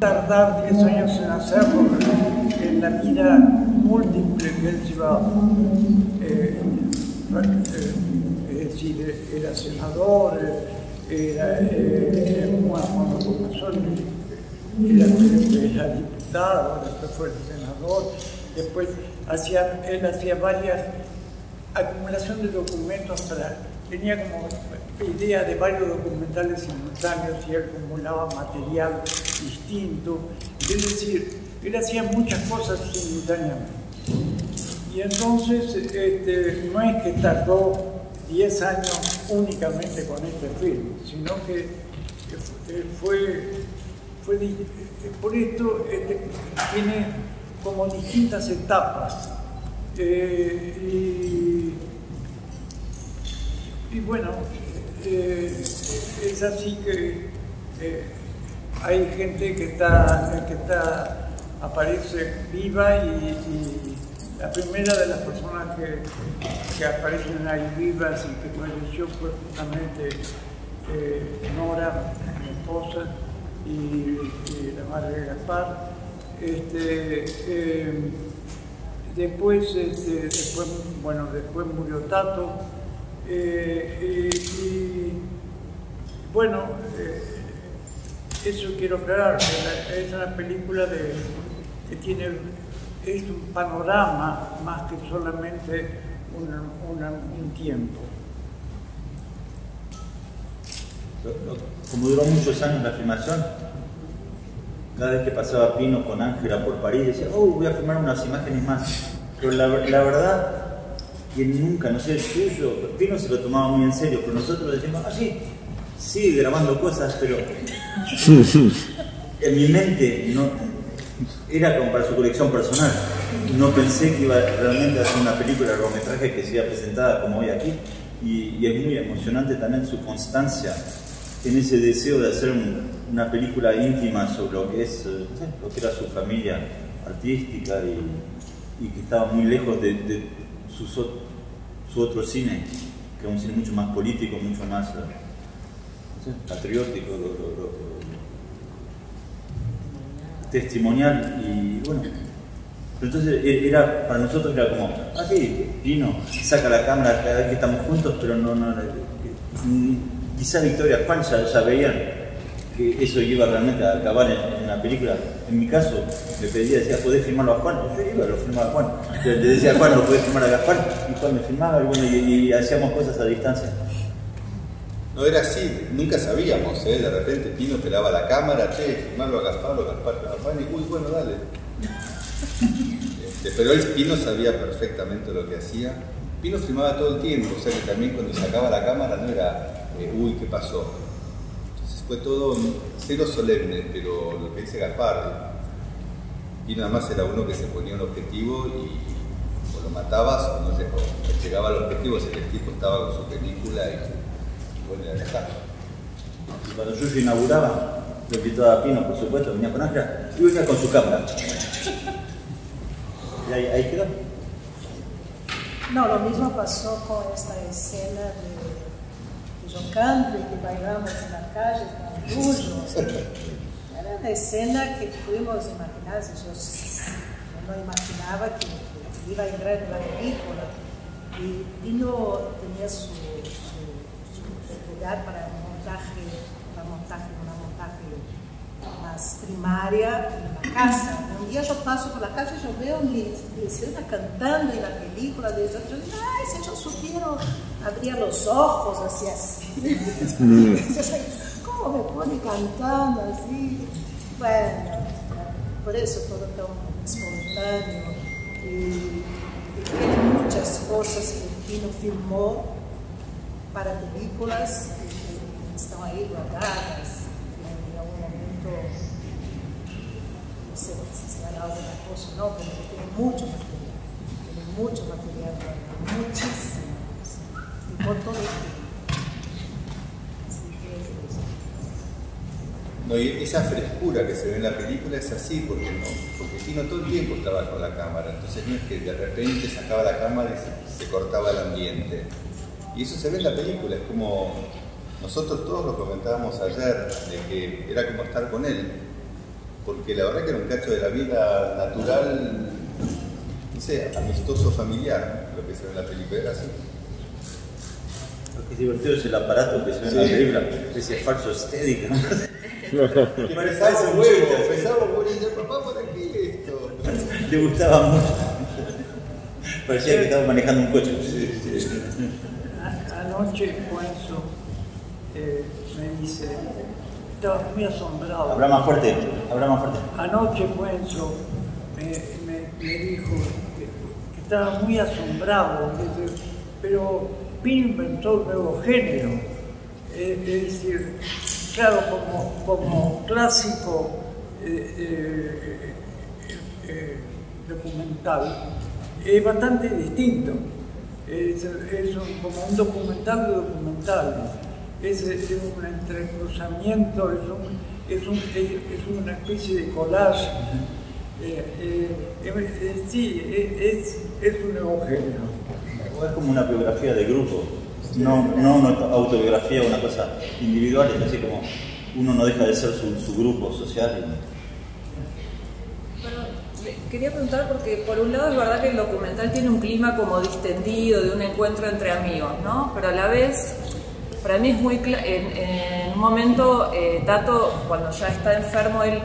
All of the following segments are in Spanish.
Tardar 10 años en hacerlo, en la vida múltiple que él llevaba. Es decir, era senador, cuando comenzó era diputado, después fue senador, después él hacía varias acumulación de documentos, tenía como idea de varios documentales simultáneos y acumulaba material distinto, es decir, él hacía muchas cosas simultáneamente. Y entonces no es que tardó 10 años únicamente con este film, sino que fue por esto tiene como distintas etapas. Y bueno, es así que hay gente que aparece viva y la primera de las personas que aparecen ahí vivas y que me eligió fue justamente Nora, mi esposa, y la madre de Gaspar. Después murió Tato. Eso quiero aclarar, es una película que es un panorama más que solamente un tiempo. Como duró muchos años la filmación, cada vez que pasaba Pino con Ángela por París decía, oh, voy a filmar unas imágenes más, pero la verdad, quien nunca, no sé el suyo, Pino se lo tomaba muy en serio, pero nosotros decimos, ah, sí, sigue grabando cosas, pero en mi mente no, era como para su colección personal. No pensé que iba realmente a hacer una película de largometraje que sea presentada como hoy aquí, y es muy emocionante también su constancia en ese deseo de hacer una película íntima sobre lo que era su familia artística y que estaba muy lejos de su otro cine, que es un cine mucho más político, mucho más patriótico, testimonial. Y bueno, entonces era, para nosotros era como, ah sí, Pino saca la cámara cada vez que estamos juntos, pero no quizás Victoria, Juan ya veían que eso iba realmente a acabar en una película. En mi caso, me pedía, decía, ¿podés filmarlo a Juan? Yo iba, lo filmaba a Juan. Le decía a Juan, ¿lo podés filmar a Gaspar? Y Juan me filmaba, y bueno, y hacíamos cosas a distancia. No era así, nunca sabíamos, ¿eh? De repente Pino pelaba la cámara, filmarlo a Gaspar, o Gaspar a Juan, y uy, bueno, dale. Pero el Pino sabía perfectamente lo que hacía. Pino filmaba todo el tiempo, o sea que también cuando sacaba la cámara no era, uy, ¿qué pasó? Fue todo cero solemne, pero lo que dice Gaspar, y nada más era uno que se ponía un objetivo y o lo matabas o no llegaba al objetivo, si el tipo estaba con su película y bueno, era Gaspar. Y cuando yo inauguraba, lo invitaba a Pino, por supuesto, venía con Ángela y venía con su cámara. Y ahí quedó. No, lo mismo pasó con esta escena de yo canto y que bailamos en la calle con orgullo, o sea, era una escena que fuimos imaginados. Yo no imaginaba que iba a entrar en la película, y Pino tenía su lugar para una montaje más primaria en la casa. Un día yo paso por la calle y yo veo a mi escena cantando en la película de ellos. Yo digo, ay, si yo supiera, abría los ojos así. ¿Cómo me pone cantando así? Bueno, por eso todo tan espontáneo. Y tiene muchas cosas que Pino filmó para películas que están ahí guardadas. No sé si será algo de acoso o no, pero tiene mucho material, muchísimo, y por todo el tiempo. No, y esa frescura que se ve en la película es así, porque Pino todo el tiempo estaba con la cámara, entonces no es que de repente sacaba la cámara y se cortaba el ambiente. Y eso se ve en la película, es como... Nosotros todos lo comentábamos ayer, de que era como estar con él. porque la verdad que era un cacho de la vida natural, no sé, amistoso familiar, lo que se ve en la película, era así. Lo que es divertido es el aparato que se ve en la película, ese falso estético. Pesaba un huevo, papá, ¿para qué es esto? Le gustaba mucho. Parecía que estaba manejando un coche. Anoche Cuenzo me dice, estaba muy asombrado. Habla más fuerte, habla más fuerte. Anoche Cuenzo me dijo que estaba muy asombrado, pero Pino inventó un nuevo género. Es decir, claro, como clásico documental, es bastante distinto. Es como un documental de documentales. Es un entrecruzamiento, es una especie de collage. Sí, es un nuevo género. Es como una biografía de grupo, no una autobiografía, una cosa individual, es así como uno no deja de ser su grupo social. Bueno, quería preguntar porque por un lado es verdad que el documental tiene un clima como distendido, de un encuentro entre amigos, ¿no? Pero a la vez, para mí es muy claro, en un momento Tato, cuando ya está enfermo, él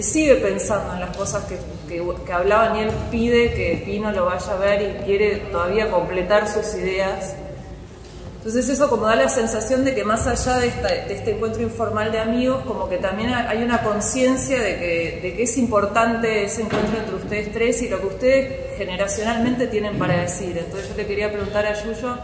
sigue pensando en las cosas que hablaban y él pide que Pino lo vaya a ver y quiere todavía completar sus ideas. Entonces eso como da la sensación de que más allá de este encuentro informal de amigos, como que también hay una conciencia de que es importante ese encuentro entre ustedes tres y lo que ustedes generacionalmente tienen para decir. Entonces yo le quería preguntar a Yuyo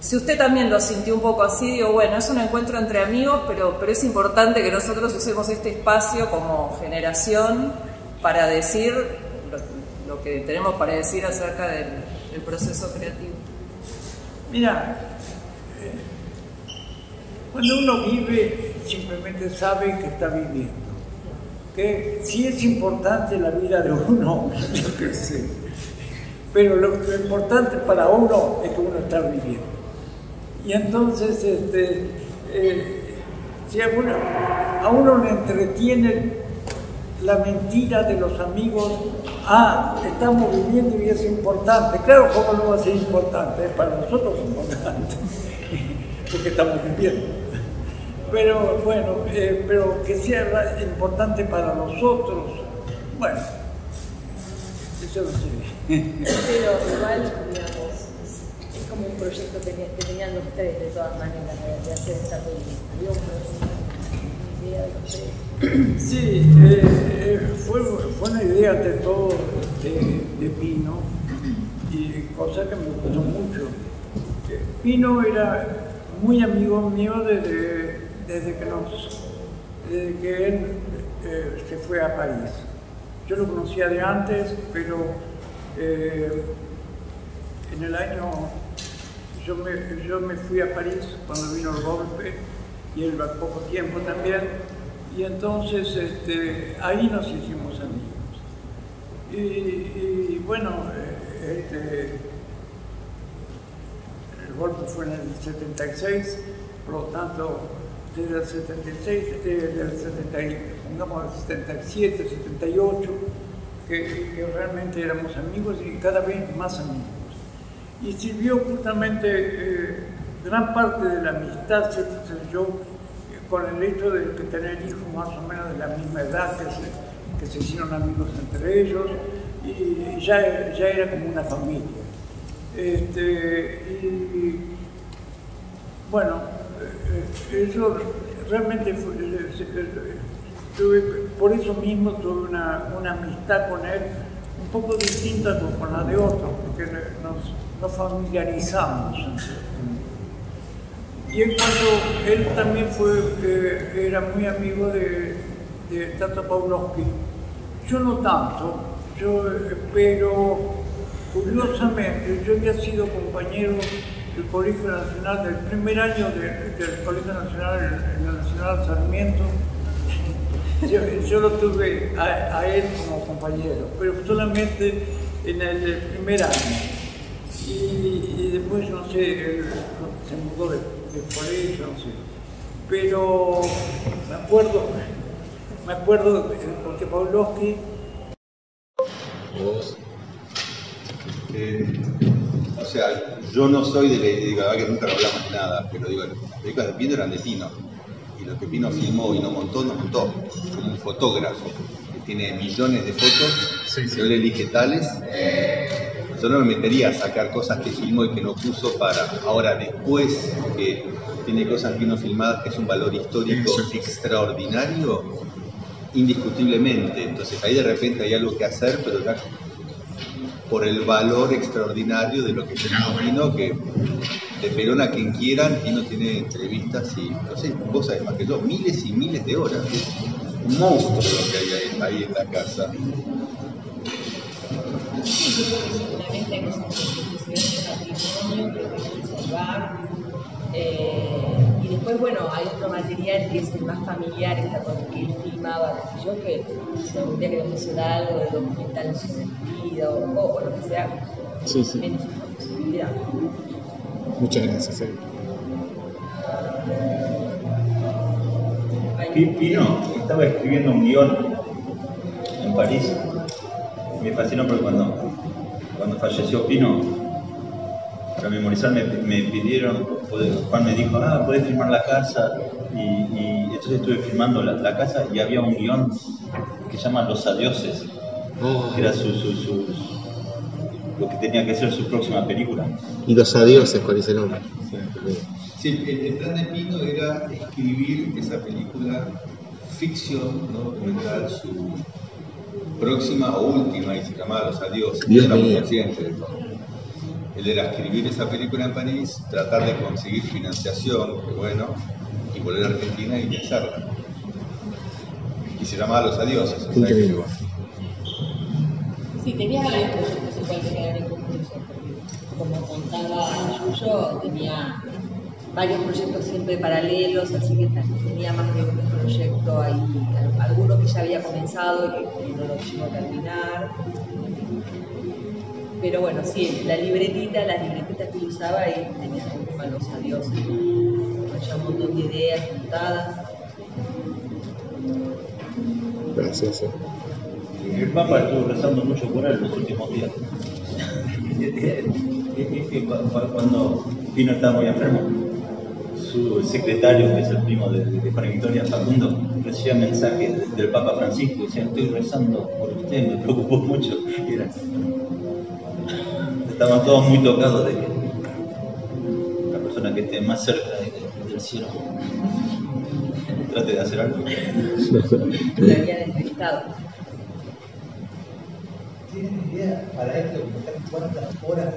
si usted también lo sintió un poco así, digo, bueno, es un encuentro entre amigos, pero es importante que nosotros usemos este espacio como generación para decir lo que tenemos para decir acerca del proceso creativo. Mira, cuando uno vive, simplemente sabe que está viviendo. Que sí es importante la vida de uno, yo qué sé, pero lo importante para uno es que uno está viviendo. Y entonces, si a uno le entretiene la mentira de los amigos, estamos viviendo y es importante. Claro, ¿cómo no va a ser importante? Para nosotros es importante, porque estamos viviendo. Pero bueno, pero que sea importante para nosotros, bueno, eso no sería. Pero igual, digamos, es como un proyecto que tenían ustedes de todas maneras, de hacer esta película. Sí, fue una idea de todo de Pino, y cosa que me gustó mucho. Pino era muy amigo mío desde que él se fue a París. Yo lo conocía de antes, pero en el año, yo me fui a París cuando vino el golpe, y él va poco tiempo también, y entonces ahí nos hicimos amigos. Y bueno, el golpe fue en el 76, por lo tanto, desde el 76, desde el 77, 78, que realmente éramos amigos y cada vez más amigos. Y sirvió justamente gran parte de la amistad se construyó con el hecho de que tener hijos más o menos de la misma edad, que se hicieron amigos entre ellos, y ya era como una familia. Bueno, eso realmente fue, por eso mismo tuve una amistad con él un poco distinta con la de otros, porque nos familiarizamos entre. Y en cuanto él también era muy amigo de Tato Pavlovsky, yo no tanto, pero curiosamente yo había sido compañero del Colegio Nacional, del primer año del Colegio Nacional, el Nacional Sarmiento. Yo lo tuve a él como compañero, pero solamente en el primer año. Y después, no sé, él se mudó de por eso, no sé. Pero me acuerdo Me acuerdo porque Pavlovsky... o sea, yo no soy de la que nunca hablamos nada, pero digo, las películas de Pino eran de Pino. Y lo que Pino filmó y no montó, nos montó. Como un fotógrafo que tiene millones de fotos, sí, sí. Yo le elige tales. Yo no me metería a sacar cosas que filmó y que no puso para... Ahora, después que tiene cosas que no filmadas, que es un valor histórico extraordinario, indiscutiblemente. Entonces ahí de repente hay algo que hacer, pero ya por el valor extraordinario de lo que tenemos Pino, que de Perón a quien quieran, Pino tiene entrevistas y, no sé, cosas más que yo, miles y miles de horas. Es un monstruo lo que hay ahí en la casa. Y después, bueno, hay otro material que es el más familiar, esta cosa que él filmaba, yo que si algún día querés mencionar algo de documental en su sentido o lo que sea, sí, sí. En su posibilidad. Muchas gracias, Fede. Pino estaba escribiendo un guión en París. Me fascinó porque cuando falleció Pino, para memorizar me pidieron, Juan me dijo, ah, podés filmar la casa, y entonces estuve filmando la casa y había un guión que se llama Los Adioses, que era lo que tenía que ser su próxima película. ¿Y Los Adioses cuál es el nombre? Sí, el plan de Pino era escribir esa película ficción, ¿no? Documental, su próxima o última, y se llamaba Los Adioses, y era muy consciente de todo. Él era escribir esa película en París, tratar de conseguir financiación, que bueno, y volver a Argentina y pensarla. Y se llamaba Los Adioses, o sea, que llegó. Sí, tenías algo que se puede quedar en concurso. Como contaba yo, tenía varios proyectos siempre paralelos, así que tenía más de un proyecto ahí, alguno que ya había comenzado y no lo llegó a terminar. Pero bueno, sí, las libretitas que usaba ahí tenía como Los Adioses. Había un montón de ideas juntadas. Gracias. El Papa estuvo rezando mucho por él los últimos días. Es que cuando Pino estaba muy enfermo, su secretario, que es el primo de Juan y Victoria, Facundo, recibía mensajes del Papa Francisco y decía, estoy rezando por usted, me preocupó mucho. Estaban todos muy tocados de que la persona que esté más cerca del cielo trate de hacer algo. La había despistado. ¿Tienen idea para esto cuántas horas